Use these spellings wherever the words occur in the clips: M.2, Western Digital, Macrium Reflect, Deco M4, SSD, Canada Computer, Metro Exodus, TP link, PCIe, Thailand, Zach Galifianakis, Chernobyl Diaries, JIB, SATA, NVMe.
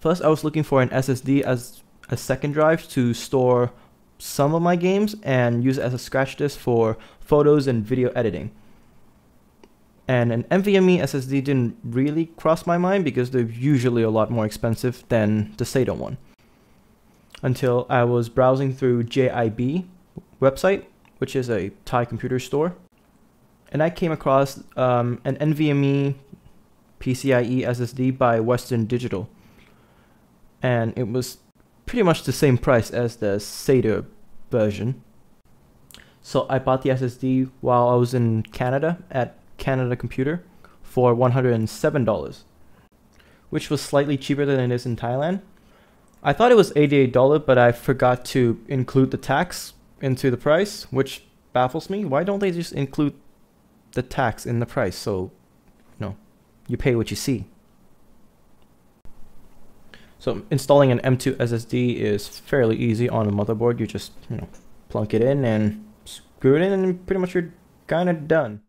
Plus, I was looking for an SSD as a second drive to store some of my games and use it as a scratch disk for photos and video editing. And an NVMe SSD didn't really cross my mind because they're usually a lot more expensive than the SATA one. Until I was browsing through JIB website, which is a Thai computer store. And I came across an NVMe PCIe SSD by Western Digital. And it was pretty much the same price as the SATA version. So I bought the SSD while I was in Canada at Canada Computer for $107, which was slightly cheaper than it is in Thailand. I thought it was $88, but I forgot to include the tax into the price, which baffles me. Why don't they just include the tax in the price? So, you know, you pay what you see. So installing an M.2 SSD is fairly easy on a motherboard. You just, you know, plunk it in and screw it in, and pretty much you're kind of done.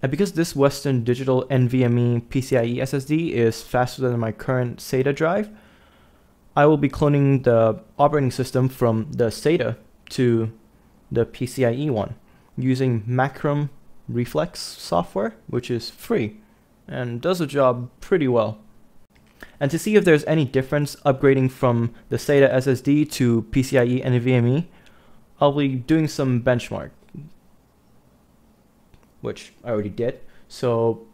And because this Western Digital NVMe PCIe SSD is faster than my current SATA drive, I will be cloning the operating system from the SATA to the PCIe one using Macrium Reflect software, which is free and does the job pretty well. And to see if there's any difference upgrading from the SATA SSD to PCIe NVMe, I'll be doing some benchmark, which I already did. So,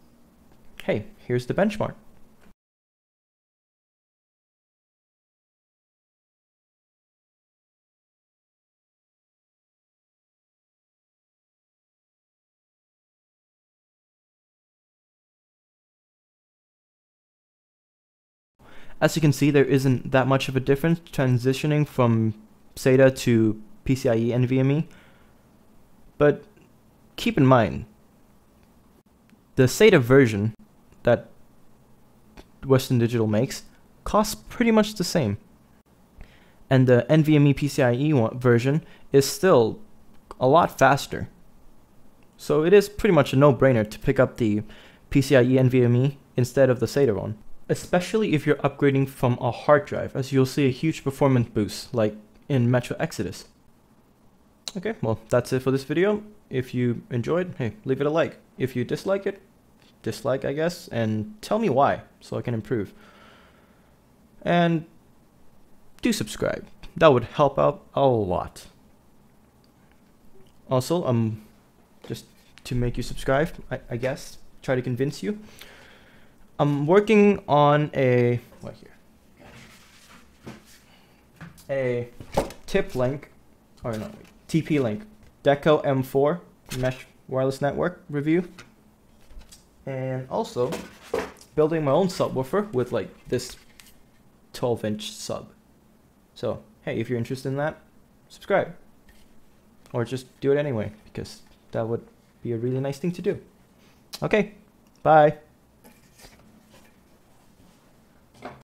hey, here's the benchmark. As you can see, there isn't that much of a difference transitioning from SATA to PCIe NVMe, but keep in mind, the SATA version that Western Digital makes costs pretty much the same, and the NVMe PCIe version is still a lot faster. So it is pretty much a no-brainer to pick up the PCIe NVMe instead of the SATA one. Especially if you're upgrading from a hard drive, as you'll see a huge performance boost, like in Metro Exodus. Okay, well, that's it for this video. If you enjoyed, hey, leave it a like. If you dislike it, dislike, I guess, and tell me why, so I can improve. And do subscribe. That would help out a lot. Also, just to make you subscribe, I guess, try to convince you. I'm working on a TP link, or no, TP link, Deco M4 mesh wireless network review, and also building my own subwoofer with like this 12-inch sub. So hey, if you're interested in that, subscribe, or just do it anyway because that would be a really nice thing to do. Okay, bye.